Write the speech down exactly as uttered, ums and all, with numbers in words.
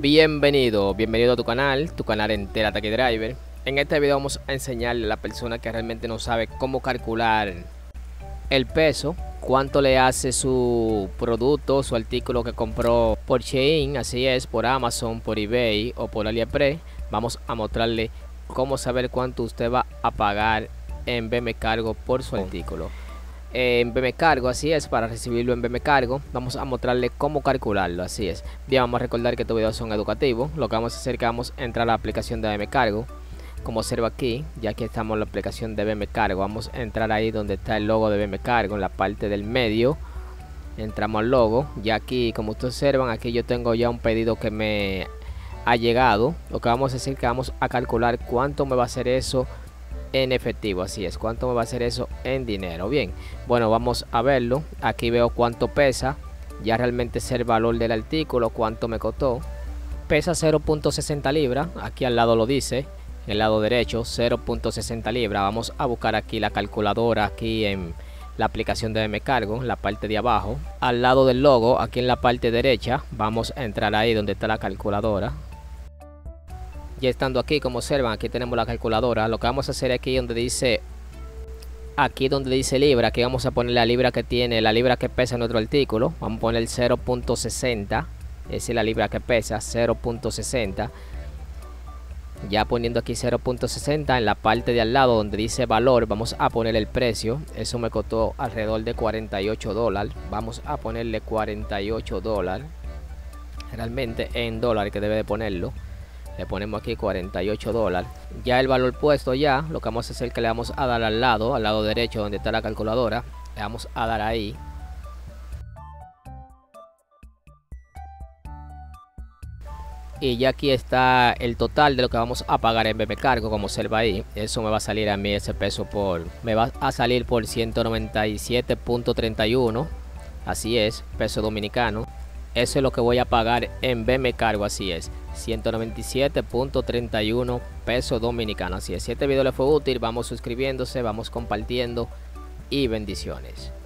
Bienvenido, bienvenido a tu canal, tu canal Entérate Aquí Driver. En este video vamos a enseñarle a la persona que realmente no sabe cómo calcular el peso, cuánto le hace su producto, su artículo que compró por Shein, así es, por Amazon, por eBay o por AliExpress. Vamos a mostrarle cómo saber cuánto usted va a pagar en B M Cargo por su artículo. En B M Cargo, así es, para recibirlo en B M Cargo vamos a mostrarle cómo calcularlo, así es. Bien, vamos a recordar que estos videos son educativos. Lo que vamos a hacer es que vamos a entrar a la aplicación de B M Cargo. Como observa aquí, ya que estamos en la aplicación de B M Cargo, vamos a entrar ahí donde está el logo de B M Cargo, en la parte del medio. Entramos al logo, y aquí, como ustedes observan, aquí yo tengo ya un pedido que me ha llegado. Lo que vamos a hacer es que vamos a calcular cuánto me va a hacer eso en efectivo, así es, cuánto me va a hacer eso en dinero. Bien, bueno, vamos a verlo. Aquí veo cuánto pesa, ya realmente es el valor del artículo, cuánto me costó. Pesa cero punto sesenta libras, aquí al lado lo dice, en el lado derecho, cero punto sesenta libras. Vamos a buscar aquí la calculadora, aquí en la aplicación de B M Cargo, en la parte de abajo, al lado del logo, aquí en la parte derecha. Vamos a entrar ahí donde está la calculadora. Ya estando aquí, como observan, aquí tenemos la calculadora. Lo que vamos a hacer aquí donde dice, aquí donde dice libra, aquí vamos a poner la libra que tiene, la libra que pesa nuestro artículo. Vamos a poner cero punto sesenta, es decir, la libra que pesa, cero punto sesenta. Ya poniendo aquí cero punto sesenta, en la parte de al lado donde dice valor, vamos a poner el precio. Eso me costó alrededor de cuarenta y ocho dólares. Vamos a ponerle cuarenta y ocho dólares. Realmente en dólar que debe de ponerlo. Le ponemos aquí cuarenta y ocho dólares. Ya el valor puesto, ya lo que vamos a hacer es que le vamos a dar al lado, al lado derecho donde está la calculadora. Le vamos a dar ahí. Y ya aquí está el total de lo que vamos a pagar en B M Cargo, como observa ahí. Eso me va a salir a mí, ese peso por... me va a salir por ciento noventa y siete punto treinta y uno. Así es, peso dominicano. Eso es lo que voy a pagar en B M Cargo, así es, ciento noventa y siete punto treinta y uno pesos dominicanos, así es. Si este video les fue útil, vamos suscribiéndose, vamos compartiendo y bendiciones.